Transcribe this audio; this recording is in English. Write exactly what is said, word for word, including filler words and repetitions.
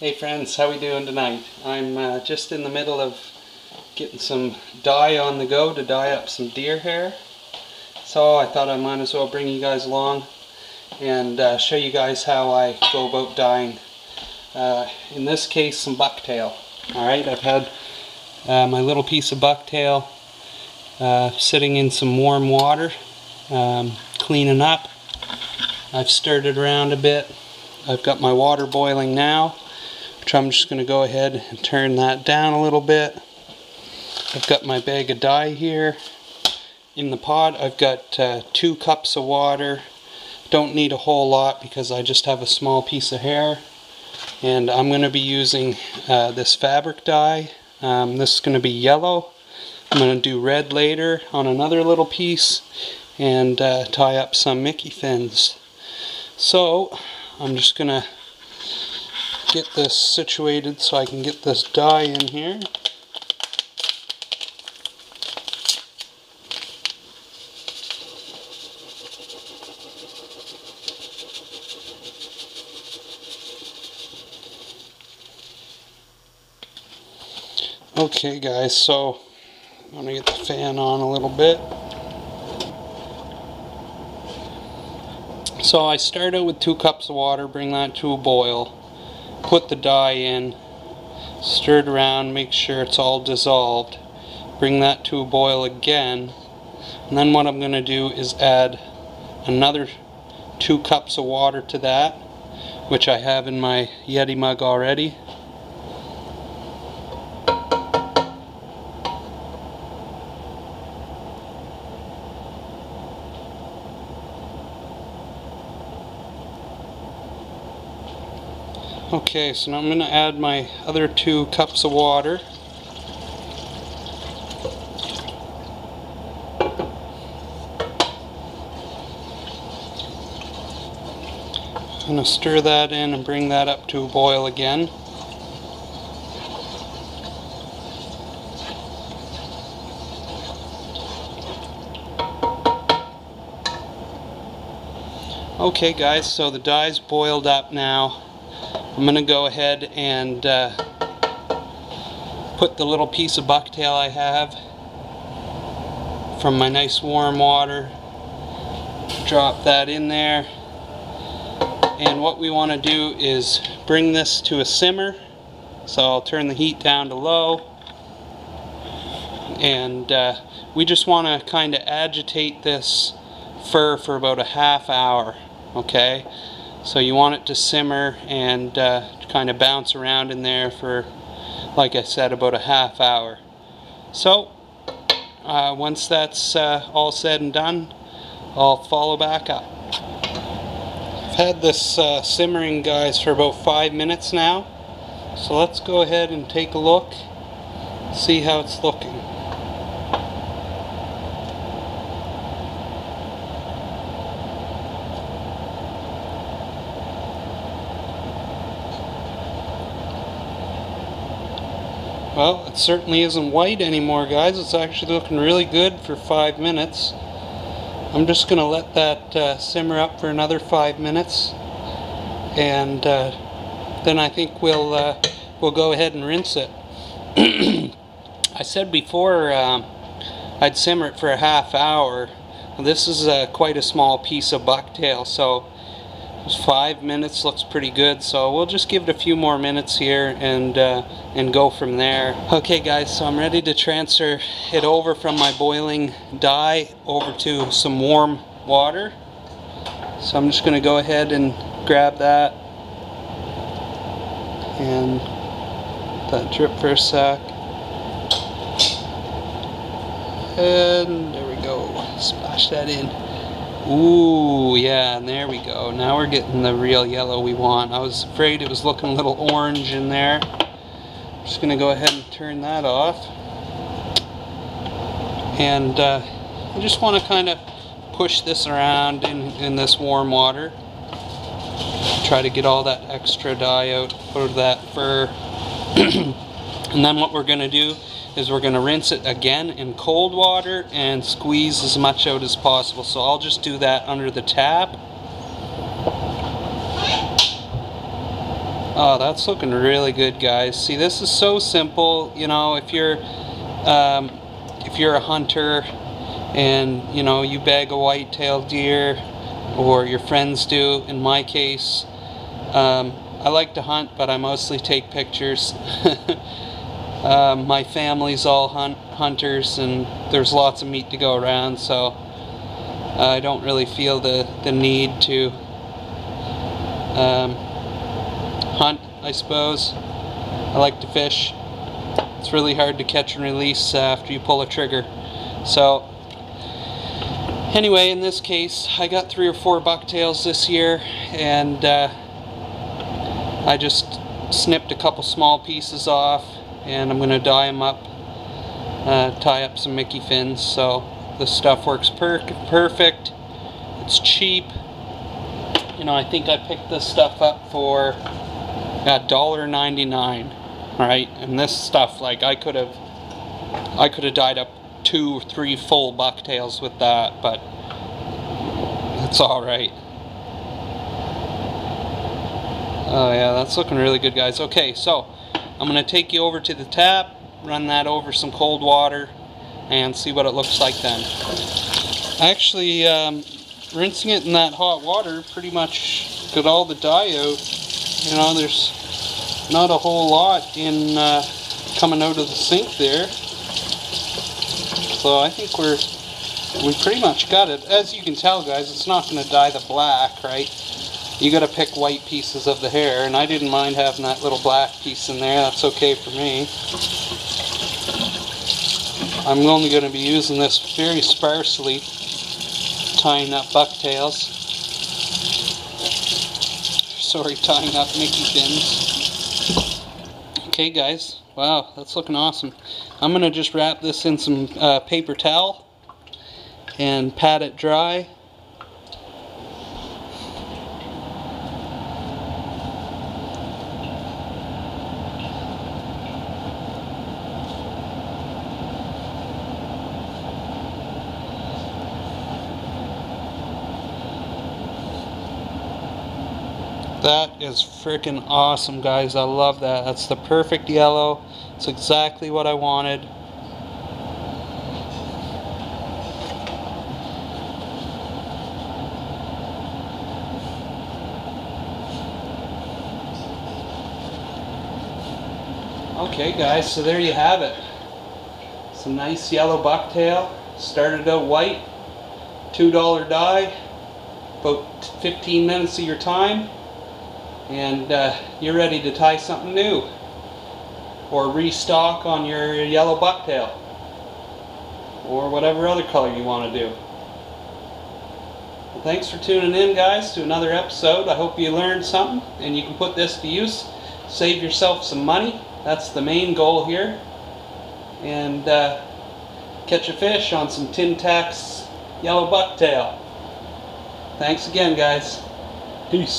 Hey friends, how we doing tonight? I'm uh, just in the middle of getting some dye on the go to dye up some deer hair. So I thought I might as well bring you guys along and uh, show you guys how I go about dyeing. Uh, in this case, some bucktail. Alright, I've had uh, my little piece of bucktail uh, sitting in some warm water, um, cleaning up. I've stirred it around a bit. I've got my water boiling now, which I'm just going to go ahead and turn that down a little bit. I've got my bag of dye here. In the pot I've got uh, two cups of water. Don't need a whole lot because I just have a small piece of hair. And I'm going to be using uh, this fabric dye. Um, this is going to be yellow. I'm going to do red later on another little piece and uh, tie up some Mickey fins. So I'm just going to get this situated so I can get this dye in here. Okay guys, so I'm going to get the fan on a little bit. So I start out with two cups of water, bring that to a boil. Put the dye in, stir it around, make sure it's all dissolved, bring that to a boil again, and then what I'm going to do is add another two cups of water to that, which I have in my Yeti mug already. Okay, so now I'm going to add my other two cups of water. I'm going to stir that in and bring that up to a boil again. Okay guys, so the dye's boiled up now. I'm going to go ahead and uh, put the little piece of bucktail I have from my nice warm water, drop that in there, and what we want to do is bring this to a simmer. So I'll turn the heat down to low, and uh, we just want to kind of agitate this fur for about a half hour, okay? So you want it to simmer and uh, kind of bounce around in there for, like I said, about a half hour. So uh, once that's uh, all said and done, I'll follow back up. I've had this uh, simmering, guys, for about five minutes now. So let's go ahead and take a look, see how it's looking. Well, it certainly isn't white anymore, guys. It's actually looking really good for five minutes. I'm just going to let that uh, simmer up for another five minutes. And uh, then I think we'll, uh, we'll go ahead and rinse it. I said before um, I'd simmer it for a half hour. This is uh, quite a small piece of bucktail, so five minutes looks pretty good, so we'll just give it a few more minutes here and uh, and go from there. Okay guys, so I'm ready to transfer it over from my boiling dye over to some warm water. So I'm just going to go ahead and grab that and let that drip for a sec. And there we go, splash that in. Ooh, yeah, and there we go. Now we're getting the real yellow we want. I was afraid it was looking a little orange in there. I'm just going to go ahead and turn that off. And uh, I just want to kind of push this around in, in this warm water. Try to get all that extra dye out, out of that fur. And then what we're going to do is we're going to rinse it again in cold water and squeeze as much out as possible. So I'll just do that under the tap. Oh, that's looking really good, guys. See, this is so simple. You know, if you're um, if you're a hunter and you know you bag a white-tailed deer, or your friends do. In my case, um, I like to hunt, but I mostly take pictures. um, my family's all hunt hunters, and there's lots of meat to go around, so I don't really feel the the need to um, hunt, I suppose. I like to fish. It's really hard to catch and release after you pull a trigger. So anyway, in this case, I got three or four bucktails this year, and uh, I just snipped a couple small pieces off, and I'm going to dye them up, uh, tie up some Mickey fins. So this stuff works per perfect. It's cheap. You know, I think I picked this stuff up for a dollar ninety-nine, right? And this stuff, like, I could have, I could have dyed up two or three full bucktails with that, but it's all right. Oh yeah, that's looking really good, guys. Okay, so I'm gonna take you over to the tap, run that over some cold water, and see what it looks like then. Actually, um, rinsing it in that hot water pretty much got all the dye out. You know, there's not a whole lot in uh, coming out of the sink there. So I think we're, we pretty much got it. As you can tell, guys, it's not going to dye the black, right? You got to pick white pieces of the hair, and I didn't mind having that little black piece in there. That's okay for me. I'm only going to be using this very sparsely, tying up bucktails. Sorry, tying up Mickey fins. Okay, guys. Wow, that's looking awesome. I'm going to just wrap this in some uh, paper towel and pat it dry. That is freaking awesome, guys. I love that. That's the perfect yellow. It's exactly what I wanted. Okay, guys, so there you have it. It's a nice yellow bucktail. Started out white, two dollar dye, about fifteen minutes of your time, and uh, you're ready to tie something new or restock on your yellow bucktail or whatever other color you want to do. Well, thanks for tuning in, guys, to another episode. I hope you learned something and you can put this to use. Save yourself some money. That's the main goal here. And uh, catch a fish on some Tintex yellow bucktail. Thanks again, guys. Peace.